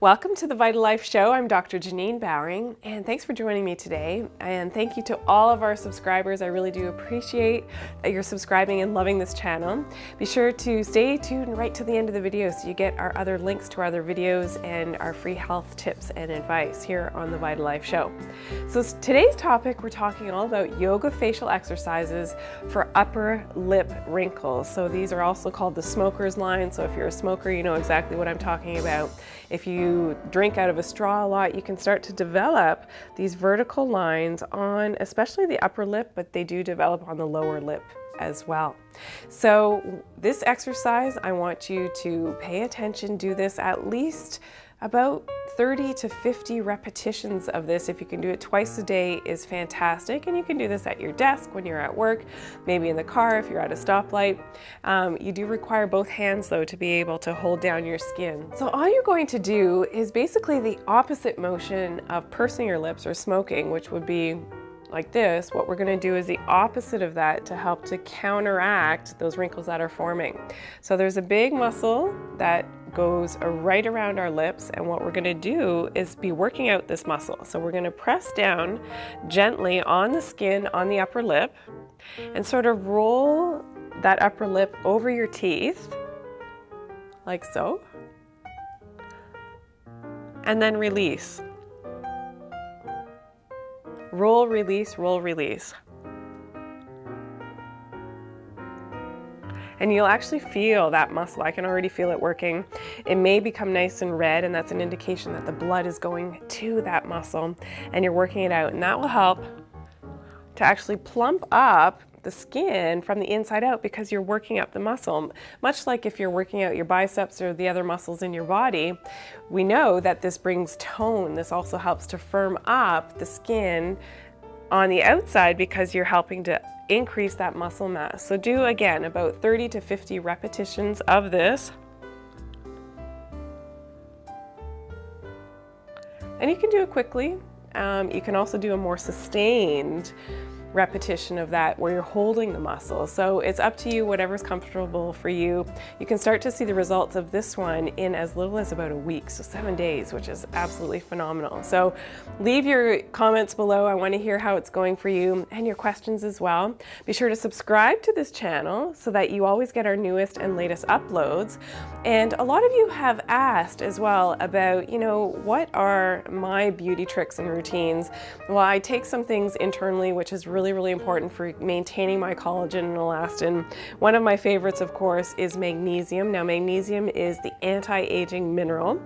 Welcome to the Vital Life Show. I'm Dr. Janine Bowring, and thanks for joining me today. And thank you to all of our subscribers. I really do appreciate that you're subscribing and loving this channel. Be sure to stay tuned right to the end of the video so you get our other links to our other videos and our free health tips and advice here on the Vital Life Show. So today's topic, we're talking all about yoga facial exercises for upper lip wrinkles. So these are also called the smoker's line. So if you're a smoker, you know exactly what I'm talking about. If you drink out of a straw a lot, you can start to develop these vertical lines on especially the upper lip, but they do develop on the lower lip as well. So this exercise, I want you to pay attention, do this at least about 30 to 50 repetitions of this. If you can do it twice a day is fantastic, and you can do this at your desk when you're at work, maybe in the car if you're at a stoplight. You do require both hands though to be able to hold down your skin. So all you're going to do is basically the opposite motion of pursing your lips or smoking, which would be like this. What we're going to do is the opposite of that to help to counteract those wrinkles that are forming. So there's a big muscle that goes right around our lips, and what we're going to do is be working out this muscle. So we're going to press down gently on the skin on the upper lip and sort of roll that upper lip over your teeth like so, and then release. Roll, release, roll, release. And you'll actually feel that muscle. I can already feel it working. It may become nice and red, and that's an indication that the blood is going to that muscle and you're working it out. And that will help to actually plump up the skin from the inside out because you're working up the muscle. Much like if you're working out your biceps or the other muscles in your body, we know that this brings tone. This also helps to firm up the skin on the outside because you're helping to increase that muscle mass. So do again about 30 to 50 repetitions of this. And you can do it quickly. You can also do a more sustained repetition of that where you're holding the muscle. So it's up to you, whatever's comfortable for you. You can start to see the results of this one in as little as about a week, so 7 days, which is absolutely phenomenal. So leave your comments below. I want to hear how it's going for you and your questions as well. Be sure to subscribe to this channel so that you always get our newest and latest uploads. And a lot of you have asked as well about, you know, what are my beauty tricks and routines? Well, I take some things internally, which is really important for maintaining my collagen and elastin. One of my favorites, of course, is magnesium. Now, magnesium is the anti-aging mineral.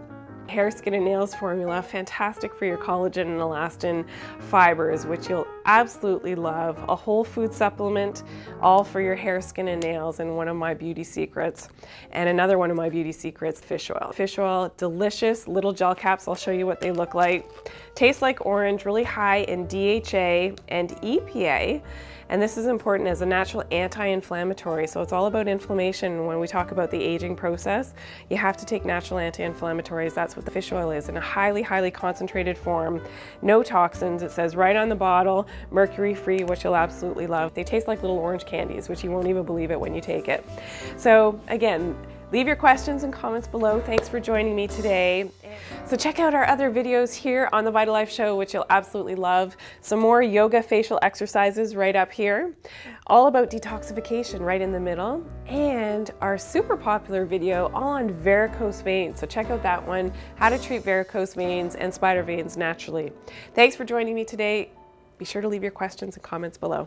Hair, Skin and Nails formula, fantastic for your collagen and elastin fibers, which you'll absolutely love. A whole food supplement, all for your hair, skin and nails, and one of my beauty secrets. And another one of my beauty secrets, fish oil. Fish oil, delicious little gel caps. I'll show you what they look like. Tastes like orange, really high in DHA and EPA. And this is important as a natural anti-inflammatory. So it's all about inflammation. When we talk about the aging process, you have to take natural anti-inflammatories. That's what the fish oil is, in a highly, highly concentrated form. No toxins. It says right on the bottle, mercury-free, which you'll absolutely love. They taste like little orange candies, which you won't even believe it when you take it. So again, leave your questions and comments below. Thanks for joining me today. So check out our other videos here on the Vital Life Show, which you'll absolutely love. Some more yoga facial exercises right up here, all about detoxification right in the middle, and our super popular video all on varicose veins. So check out that one, how to treat varicose veins and spider veins naturally. Thanks for joining me today. Be sure to leave your questions and comments below.